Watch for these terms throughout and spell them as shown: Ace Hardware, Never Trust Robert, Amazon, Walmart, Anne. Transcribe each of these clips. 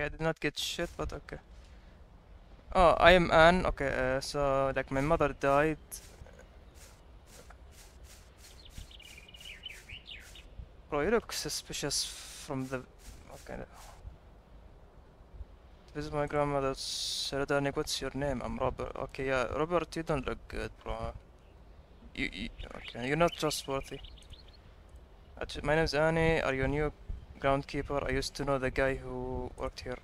Okay, I did not get shit, but okay. Oh, I am Anne. Okay, so like my mother died. Bro, you look suspicious from the... Okay. This is my grandmother, Seradani. What's your name? I'm Robert. Okay, yeah, Robert, you don't look good, bro. Okay, you're not trustworthy. My name's Annie. Are you a new groundkeeper? I used to know the guy who worked here.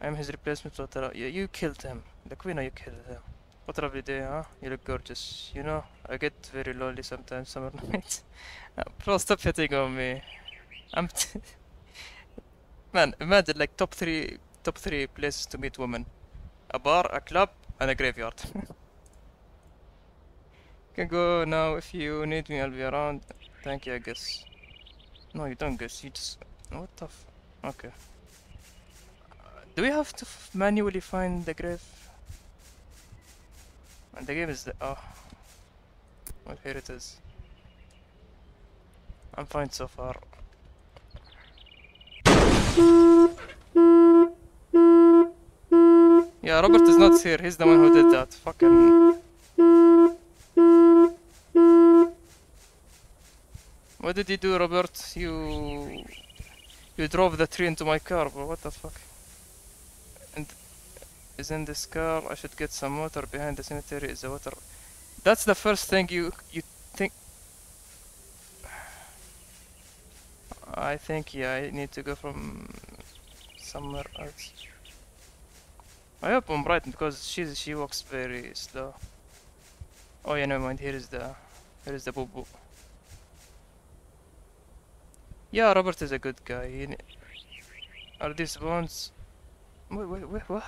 I am his replacement. Yeah, you killed him. The queen, you killed him. What a lovely day, huh? You look gorgeous. You know, I get very lonely sometimes, summer nights. Bro, stop hitting on me. Man, imagine like top three places to meet women: a bar, a club, and a graveyard. You can go now. If you need me, I'll be around. Thank you, I guess. No, you don't guess. You just... What the f... Okay. Do we have to manually find the grave? And the game is the... Oh. Well, here it is. I'm fine so far. Yeah, Robert is not here. He's the one who did that. Fucking... What did you do, Robert? You drove the tree into my car, bro. What the fuck? And is in this car. I should get some water. Behind the cemetery is the water. That's the first thing you think. I think, yeah, I need to go from somewhere else. I hope I'm right, because she walks very slow. Oh yeah, never mind. Here is the boo boo. Yeah, Robert is a good guy. Are these bones? Wait, what?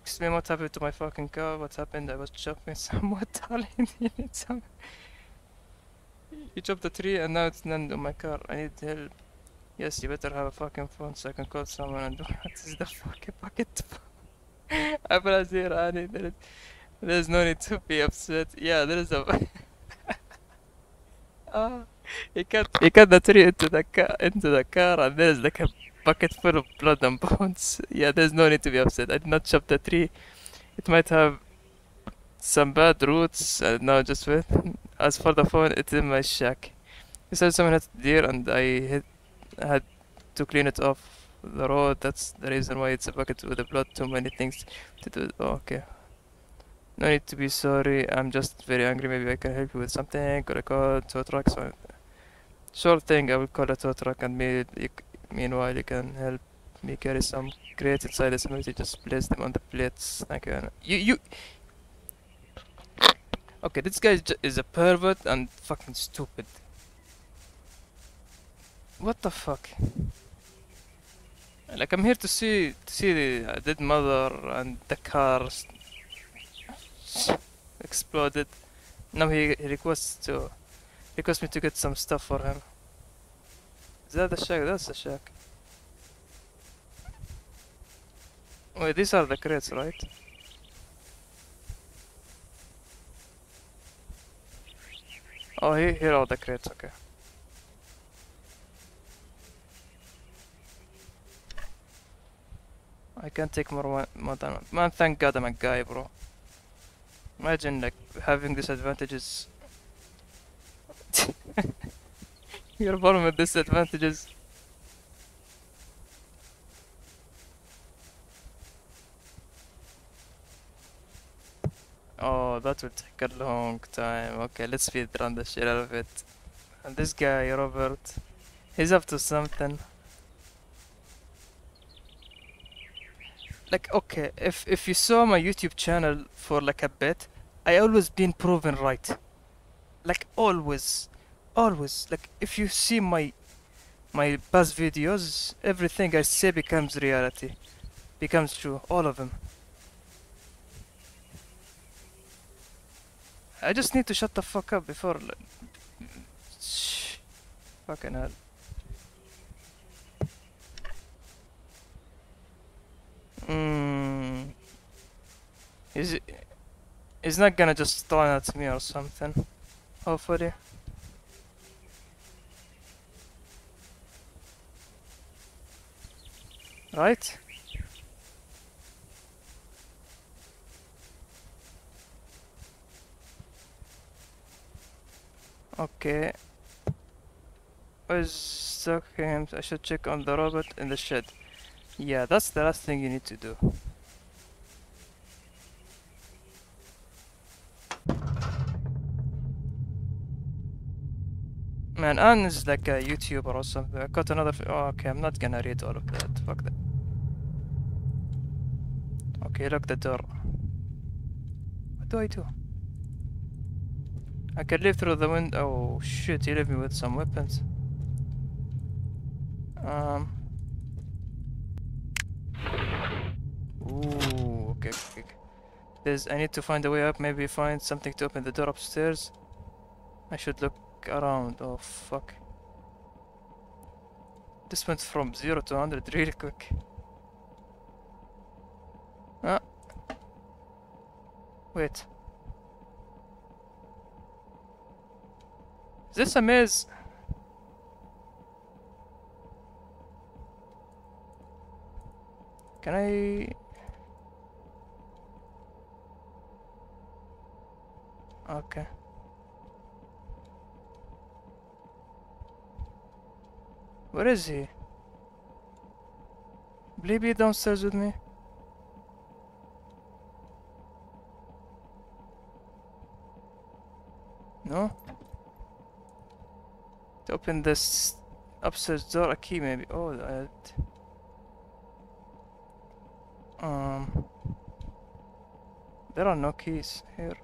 Explain what happened to my fucking car. What happened? I was chopping somewhat, darling. You chopped the tree and now it's none of my car. I need help. Yes, you better have a fucking phone so I can call someone. And what is the fucking bucket? I was here, Annie. There's no need to be upset. Yeah, there is a... Oh, he cut the tree into the car, and there's like a bucket full of blood and bones. Yeah, there's no need to be upset. I did not chop the tree. It might have some bad roots. No, just wait. As for the phone, it's in my shack. You said someone had a deer, and I had to clean it off the road. That's the reason why it's a bucket with the blood. Too many things to do. Oh, okay. No need to be sorry, I'm just very angry. Maybe I can help you with something. Could I call a tow truck? So, sure thing, I will call a tow truck, and meanwhile you can help me carry some crates inside the cemetery. Just place them on the plates. Thank you. You Okay, this guy is a pervert and fucking stupid. What the fuck? Like, I'm here to see the dead mother and the cars exploded. Now he requests me to get some stuff for him. Is that the shack? That's the shack. Wait, these are the crates, right? Oh, here are the crates. Okay. I can't take more than one. Man, thank God I'm a guy, bro. Imagine like having disadvantages. You're born with disadvantages. Oh, that will take a long time. Okay, let's speedrun the shit out of it. And this guy, Robert, he's up to something. Like, okay, if you saw my YouTube channel for like a bit, I always been proven right. Like always. Like, if you see my past videos, everything I say becomes reality. Becomes true, all of them. I just need to shut the fuck up before like, fucking hell. He's not gonna just throw at me or something. Hopefully. right? Okay. Where's the games? I should check on the robot in the shed. Yeah, that's the last thing you need to do. Man, Anne is like a YouTuber or something. I got another. Oh, okay, I'm not gonna read all of that. Fuck that. Okay, lock the door. What do I do? I can leave through the window. Oh shit, he left me with some weapons. Ooh, okay, okay. I need to find a way up. Maybe find something to open the door upstairs. I should look around. Oh fuck. This went from 0 to 100 really quick. Ah. Wait. Is this a maze? Can I... Okay. Where is he? Will he be downstairs with me? No? To open this upstairs door, a key maybe. Oh, that. There are no keys here.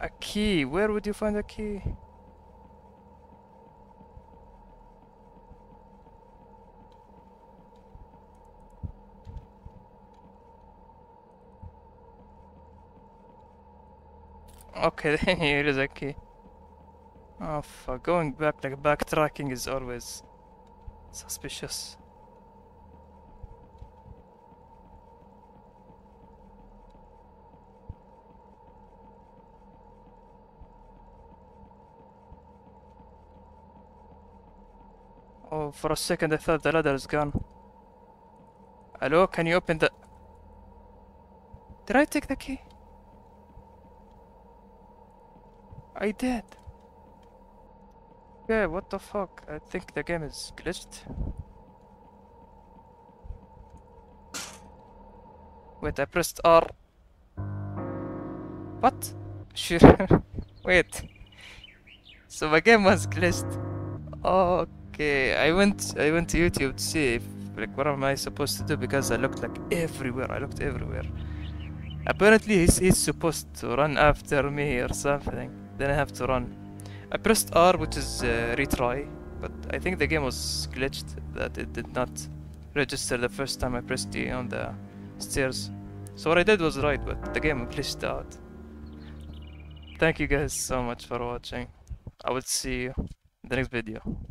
A key? Where would you find a key? Okay, then here is a key. Oh fuck, going back, like backtracking is always suspicious. Oh, for a second I thought the ladder is gone. Hello, can you open the... Did I take the key? I did. Yeah, what the fuck? I think the game is glitched. Wait, I pressed R. What? Sure. Wait. So my game was glitched. Okay, I went to YouTube to see if, like, what am I supposed to do, because I looked like everywhere. I looked everywhere. Apparently he's supposed to run after me or something. Then I have to run. I pressed R, which is retry, but I think the game was glitched that it did not register the first time I pressed D on the stairs. So what I did was right, but the game glitched out. Thank you guys so much for watching. I will see you in the next video.